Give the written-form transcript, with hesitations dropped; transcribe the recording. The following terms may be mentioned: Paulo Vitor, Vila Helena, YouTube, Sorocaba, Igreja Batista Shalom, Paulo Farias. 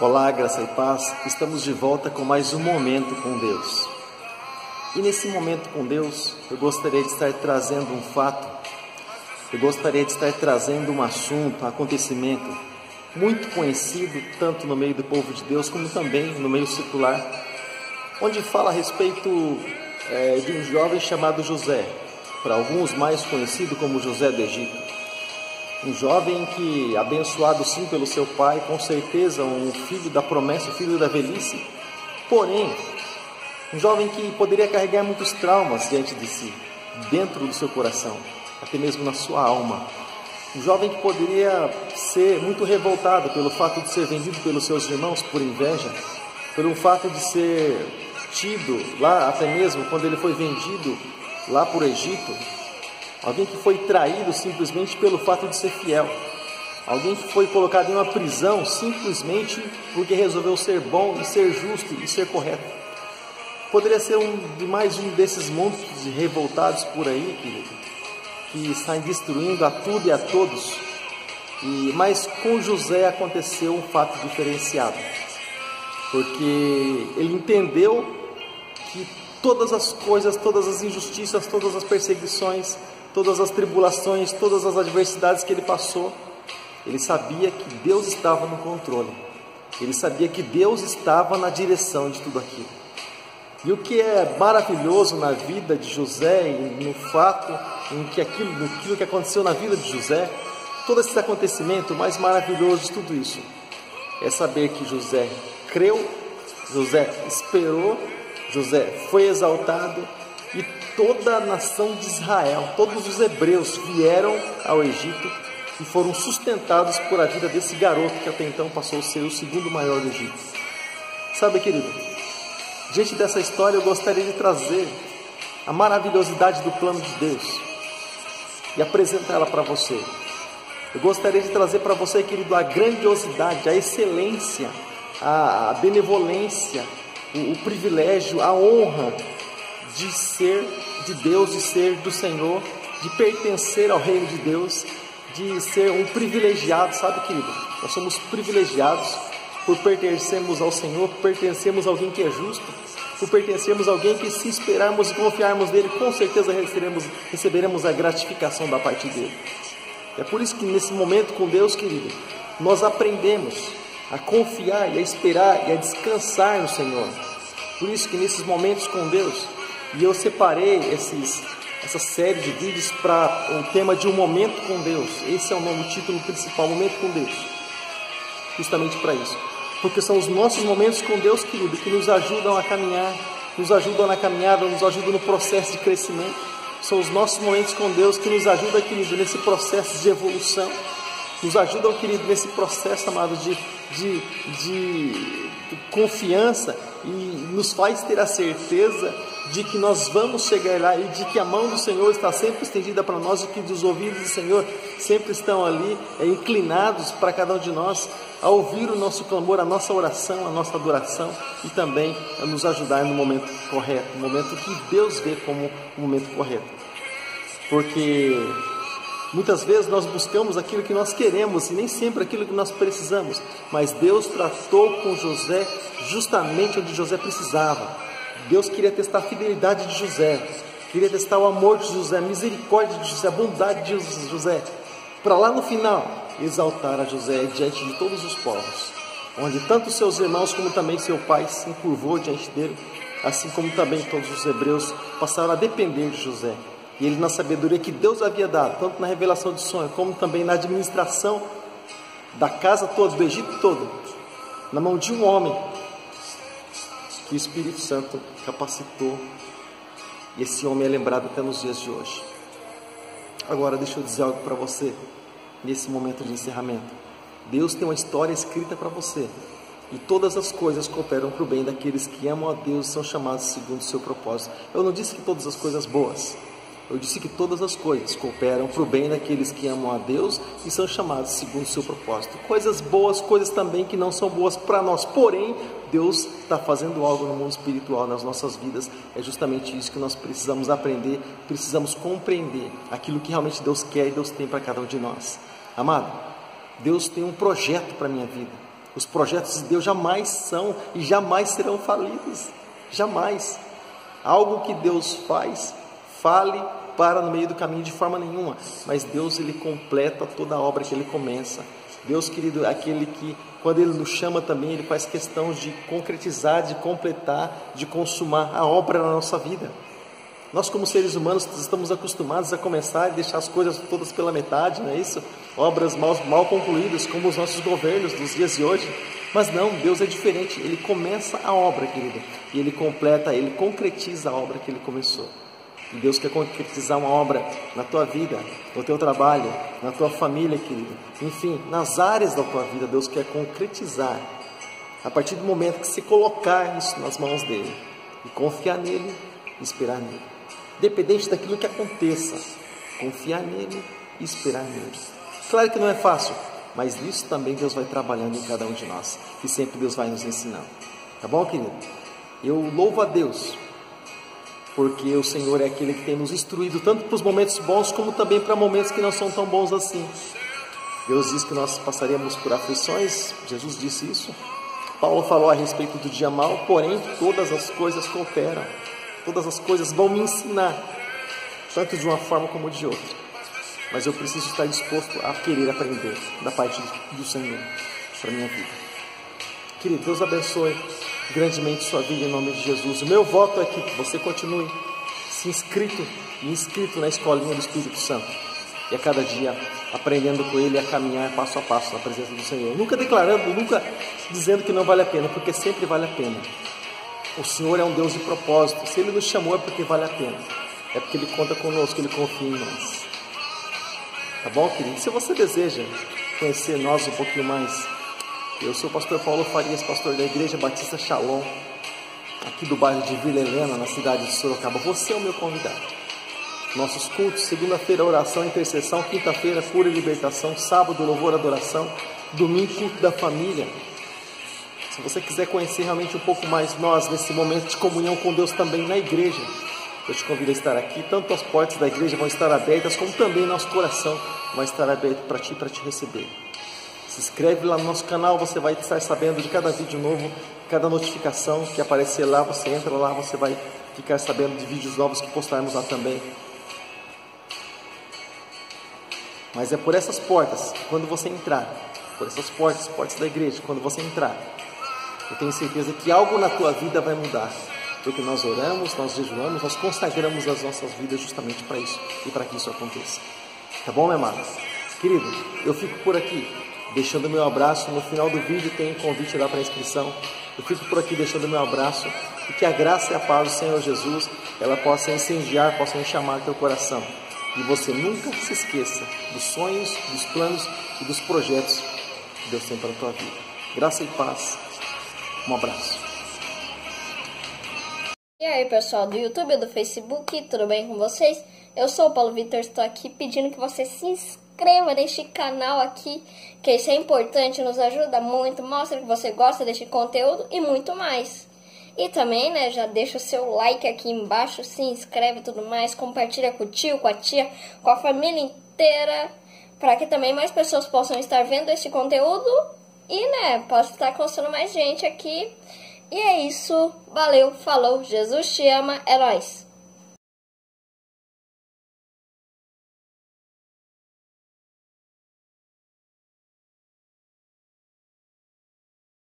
Olá, graça e paz, estamos de volta com mais um Momento com Deus. E nesse Momento com Deus, eu gostaria de estar trazendo um fato, eu gostaria de estar trazendo um assunto, um acontecimento muito conhecido, tanto no meio do povo de Deus, como também no meio secular, onde fala a respeito de um jovem chamado José, para alguns mais conhecido como José do Egito. Um jovem que, abençoado sim pelo seu pai, com certeza um filho da promessa, um filho da velhice, porém, um jovem que poderia carregar muitos traumas diante de si, dentro do seu coração, até mesmo na sua alma. Um jovem que poderia ser muito revoltado pelo fato de ser vendido pelos seus irmãos por inveja, pelo fato de ser tido lá, até mesmo quando ele foi vendido lá por Egito, alguém que foi traído simplesmente pelo fato de ser fiel, alguém que foi colocado em uma prisão simplesmente porque resolveu ser bom e ser justo e ser correto. Poderia ser mais um desses montes de revoltados por aí, querido, que saem destruindo a tudo e a todos. Mas com José aconteceu um fato diferenciado, porque ele entendeu que todas as coisas, todas as injustiças, todas as perseguições, todas as tribulações, todas as adversidades que ele passou, ele sabia que Deus estava no controle, ele sabia que Deus estava na direção de tudo aquilo. E o que é maravilhoso na vida de José, e no fato, naquilo que aconteceu na vida de José, todo esse acontecimento, o mais maravilhoso de tudo isso, é saber que José creu, José esperou, José foi exaltado, e toda a nação de Israel, todos os hebreus vieram ao Egito e foram sustentados por a vida desse garoto que até então passou a ser o segundo maior do Egito. Sabe, querido, diante dessa história eu gostaria de trazer a maravilhosidade do plano de Deus e apresentá-la para você. Eu gostaria de trazer para você, querido, a grandiosidade, a excelência, a benevolência, o privilégio, a honra de ser de Deus, de ser do Senhor, de pertencer ao reino de Deus, de ser um privilegiado, sabe, querido? Nós somos privilegiados por pertencermos ao Senhor, por pertencermos a alguém que é justo, por pertencermos a alguém que, se esperarmos e confiarmos nele, com certeza receberemos a gratificação da parte dele. É por isso que nesse Momento com Deus, querido, nós aprendemos a confiar e a esperar e a descansar no Senhor. Por isso que nesses Momentos com Deus, e eu separei essa série de vídeos para o tema de um Momento com Deus. Esse é o nome, o título principal, Momento com Deus, justamente para isso, porque são os nossos momentos com Deus, querido, que nos ajudam a caminhar, nos ajudam na caminhada, nos ajudam no processo de crescimento. São os nossos momentos com Deus que nos ajudam, querido, nesse processo de evolução. Nos ajudam, querido, nesse processo, amado, de confiança, e nos faz ter a certeza de que nós vamos chegar lá e de que a mão do Senhor está sempre estendida para nós e que os ouvidos do Senhor sempre estão ali, inclinados para cada um de nós, a ouvir o nosso clamor, a nossa oração, a nossa adoração, e também a nos ajudar no momento correto, no momento que Deus vê como o momento correto. Porque muitas vezes nós buscamos aquilo que nós queremos e nem sempre aquilo que nós precisamos, mas Deus tratou com José justamente onde José precisava. Deus queria testar a fidelidade de José, queria testar o amor de José, a misericórdia de José, a bondade de José, para lá no final exaltar a José diante de todos os povos, onde tanto seus irmãos como também seu pai se encurvou diante dele, assim como também todos os hebreus passaram a depender de José. E ele, na sabedoria que Deus havia dado, tanto na revelação de sonho, como também na administração da casa toda, do Egito todo, na mão de um homem que o Espírito Santo capacitou, e esse homem é lembrado até nos dias de hoje. Agora, deixa eu dizer algo para você, nesse momento de encerramento. Deus tem uma história escrita para você, e todas as coisas cooperam para o bem daqueles que amam a Deus e são chamados segundo o seu propósito. Eu não disse que todas as coisas boas, eu disse que todas as coisas cooperam para o bem daqueles que amam a Deus e são chamados segundo o seu propósito. Coisas boas, coisas também que não são boas para nós, porém, Deus está fazendo algo no mundo espiritual, nas nossas vidas. É justamente isso que nós precisamos aprender, precisamos compreender aquilo que realmente Deus quer e Deus tem para cada um de nós. Amado, Deus tem um projeto para a minha vida, Os projetos de Deus jamais são e jamais serão falidos. Jamais. Algo que Deus faz, fale, para no meio do caminho de forma nenhuma. Mas Deus, Ele completa toda a obra que Ele começa. Deus, querido, é aquele que, quando Ele nos chama também, Ele faz questão de concretizar, de completar, de consumar a obra na nossa vida. Nós, como seres humanos, estamos acostumados a começar e deixar as coisas todas pela metade, não é isso? Obras mal concluídas, como os nossos governos dos dias de hoje. Mas não, Deus é diferente. Ele começa a obra, querido, e Ele completa, Ele concretiza a obra que Ele começou. E Deus quer concretizar uma obra na tua vida, no teu trabalho, na tua família, querido. Enfim, nas áreas da tua vida, Deus quer concretizar. A partir do momento que você colocar isso nas mãos dEle, e confiar nele, e esperar nele. Independente daquilo que aconteça, confiar nele e esperar nele. Claro que não é fácil, mas nisso também Deus vai trabalhando em cada um de nós. E sempre Deus vai nos ensinando. Tá bom, querido? Eu louvo a Deus, porque o Senhor é aquele que tem nos instruído, tanto para os momentos bons, como também para momentos que não são tão bons assim. Deus disse que nós passaríamos por aflições, Jesus disse isso. Paulo falou a respeito do dia mau, porém todas as coisas cooperam. Todas as coisas vão me ensinar, tanto de uma forma como de outra. Mas eu preciso estar disposto a querer aprender da parte do Senhor para a minha vida. Querido, Deus abençoe grandemente sua vida em nome de Jesus. O meu voto é que você continue se inscrito na escolinha do Espírito Santo. E a cada dia aprendendo com Ele a caminhar passo a passo na presença do Senhor. Nunca declarando, nunca dizendo que não vale a pena, porque sempre vale a pena. O Senhor é um Deus de propósito. Se Ele nos chamou é porque vale a pena. É porque Ele conta conosco, Ele confia em nós. Tá bom, querido? Se você deseja conhecer nós um pouquinho mais, eu sou o pastor Paulo Farias, pastor da Igreja Batista Shalom, aqui do bairro de Vila Helena, na cidade de Sorocaba. Você é o meu convidado. Nossos cultos, segunda-feira, oração, intercessão, quinta-feira, cura e libertação, sábado, louvor, adoração, domingo, culto da família. Se você quiser conhecer realmente um pouco mais nós, nesse momento de comunhão com Deus também na igreja, eu te convido a estar aqui. Tanto as portas da igreja vão estar abertas, como também nosso coração vai estar aberto para te receber. Se inscreve lá no nosso canal, você vai estar sabendo de cada vídeo novo, cada notificação que aparecer lá, você entra lá, você vai ficar sabendo de vídeos novos que postarmos lá também. Mas é por essas portas, quando você entrar, por essas portas da igreja, quando você entrar, eu tenho certeza que algo na tua vida vai mudar, porque nós oramos, nós jejuamos, nós consagramos as nossas vidas justamente para isso, e para que isso aconteça. Tá bom, meu amado? Querido, eu fico por aqui, deixando meu abraço. No final do vídeo tem um convite lá para inscrição. Eu fico por aqui deixando meu abraço, e que a graça e a paz do Senhor Jesus, ela possa incendiar, possa enchamar teu coração, e você nunca se esqueça dos sonhos, dos planos e dos projetos que Deus tem para a tua vida. Graça e paz. Um abraço. E aí, pessoal do YouTube e do Facebook, tudo bem com vocês? Eu sou o Paulo Vitor, estou aqui pedindo que você se inscreva neste canal aqui, que isso é importante, nos ajuda muito, mostra que você gosta deste conteúdo e muito mais. E também, né, já deixa o seu like aqui embaixo, se inscreve e tudo mais, compartilha com o tio, com a tia, com a família inteira, para que também mais pessoas possam estar vendo este conteúdo e, né, posso estar consultando mais gente aqui. E é isso. Valeu, falou, Jesus te ama, é nóis.